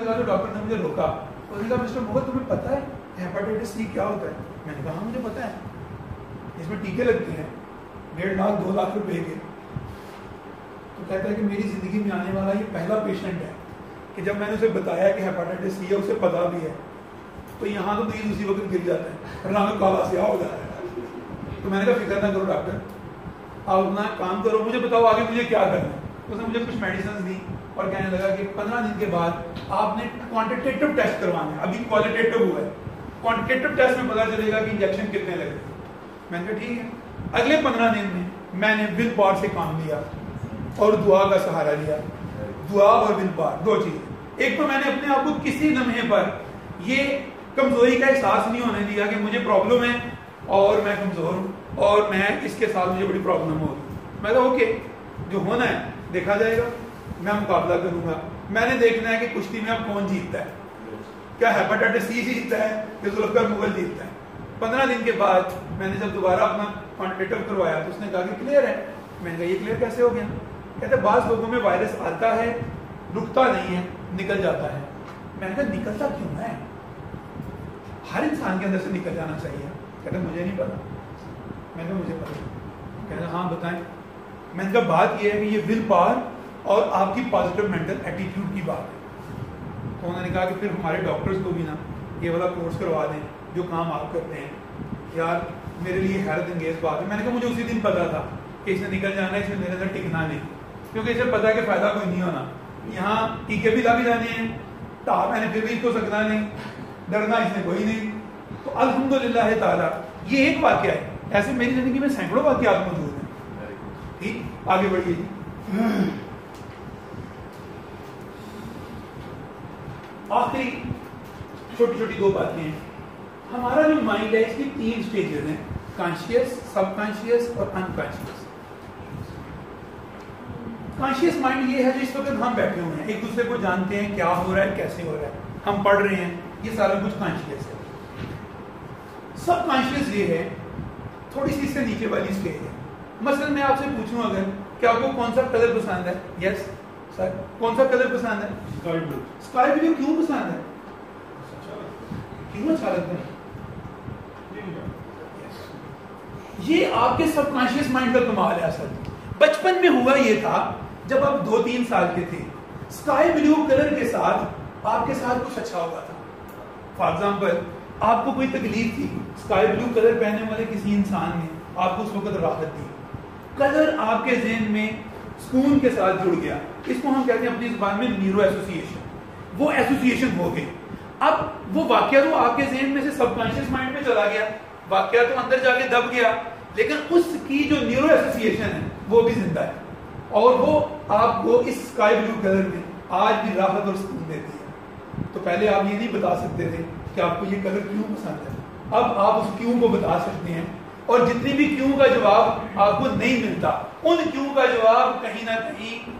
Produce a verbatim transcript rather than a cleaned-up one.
लगा तो डॉक्टर ने मुझे रोका। उसने कहा मिस्टर मोहन तुम्हें पता है हेपेटाइटिस सी क्या होता है? मैंने कहा हाँ मुझे पता है, इसमें टीके लगते हैं डेढ़ लाख दो लाख रुपए के। तो कहता है कि मेरी जिंदगी में आने वाला ये पहला पेशेंट है कि जब मैंने उसे बताया कि हेपेटाइटिस सी है, उसे पता भी है। तो यहाँ तो दिल उसी वक्त गिर जाता है, फिर नाम काला सियाह हो जाता है। तो मैंने कहा फिक्र ना करो डॉक्टर, आप अपना काम करो, मुझे बताओ आगे मुझे क्या करना है। उसने मुझे कुछ मेडिसिन दी और कहने लगा कि पंद्रह दिन के बाद आपने क्वांटिटेटिव टेस्ट करवाना है, अभी क्वालिटेटिव हुआ है, क्वांटिटेटिव टेस्ट में पता चलेगा कि इंजेक्शन कितने लगे। मैंने कहा ठीक है। अगले पंद्रह दिन में मैंने विल पावर से काम लिया और दुआ का सहारा लिया। दुआ और विल पावर दो चीजें, एक तो मैंने अपने आप को किसी लम्हे पर ये कमजोरी का एहसास नहीं होने दिया कि मुझे प्रॉब्लम है और मैं कमजोर हूँ और मैं इसके साथ मुझे बड़ी प्रॉब्लम होगी। मैं तो ओके जो होना है देखा जाएगा, मैं मुकाबला करूंगा, मैंने देखना है कि कुश्ती में अब कौन जीतता है, क्या हेपेटाइटिस सी जीतता है या जुल्फिकार मुगल जीतता है। पंद्रह दिन के बाद मैंने जब दोबारा अपना क्वांटिटेटिव करवाया तो उसने कहा कि क्लियर है। मैंने कहा ये क्लियर कैसे हो गया? कहते बाज लोगों में वायरस आता है, रुकता नहीं है, निकल जाता है। मैंने कहा निकलता क्यों है? हर इंसान के अंदर से निकल जाना चाहिए। कहते मुझे नहीं पता। मैंने कहा मुझे पता। कहते हाँ बताएं। मैंने कहा बात यह है कि ये विल पावर और आपकी पॉजिटिव मेंटल एटीट्यूड की बात है। तो उन्होंने कहा कि फिर हमारे डॉक्टर्स को भी ना ये वाला कोर्स करवा दें जो काम आप करते हैं। यार मेरे लिए हैरत अंगेज बात है। मैंने कहा मुझे उसी दिन पता था कि इसने निकल जाना है, इसमें मेरे अंदर टिकना नहीं, क्योंकि इसे पता है कि फ़ायदा कोई नहीं होना। यहाँ टीके भी लागे जाने हैं, ताप मैंने फिर भी इसको सकना नहीं, डरना इसने कोई नहीं। तो अल्हम्दुलिल्लाह ताला ये एक वाक्य है, ऐसे मेरी जिंदगी में सैकड़ों वाक्यात मौजूद हैं। ठीक, आगे बढ़िए जी। आखिरी छोटी छोटी दो बातें हैं। हमारा जो माइंड है इसकी तीन स्टेजेस हैं, कॉन्शियस, सबकॉन्शियस और अनकॉन्शियस। कॉन्शियस माइंड ये है जिस वक्त हम बैठे हुए हैं, एक दूसरे को जानते हैं, क्या हो रहा है, कैसे हो रहा है, हम पढ़ रहे हैं, ये सारा कुछ कॉन्शियस है। सब कॉन्शियस ये है, थोड़ी सी इससे नीचे वाली स्टेज है। मसलन मैं आपसे पूछूं अगर कि आपको कौन सा कलर पसंद है? यस सर, कौन सा कलर पसंद है? Sky blue. स्काई ब्लू क्यों पसंद है? क्यों अच्छा लगता है? yes. ये आपके सब कॉन्शियस माइंड का कमाल है। सर बचपन में हुआ ये था, जब आप दो तीन साल के थे, स्काई ब्लू कलर के साथ आपके साथ कुछ अच्छा हुआ था। फॉर एग्जाम्पल आपको कोई तकलीफ थी, स्काई ब्लू कलर पहनने वाले किसी इंसान ने आपको उस वक्त राहत दी। कलर आपके जहन में सुकून के साथ जुड़ गया, इसको हम कहते हैं अपनी जुबान में न्यूरो एसोसिएशन। वो एसोसिएशन हो गई। अब वो वाक्या तो आपके जहन में से सबकॉन्शियस माइंड में चला गया, वाक्या तो अंदर जाके दब गया, लेकिन उसकी जो न्यूरो एसोसिएशन है वो भी जिंदा है और वो आपको इस स्काई ब्लू कलर में आज भी राहत और सुकून देती है। तो पहले आप ये नहीं बता सकते थे कि आपको ये कलर क्यों पसंद है, अब आप उस क्यों को बता सकते हैं। और जितनी भी क्यों का जवाब आपको नहीं मिलता, उन क्यों का जवाब कहीं ना कहीं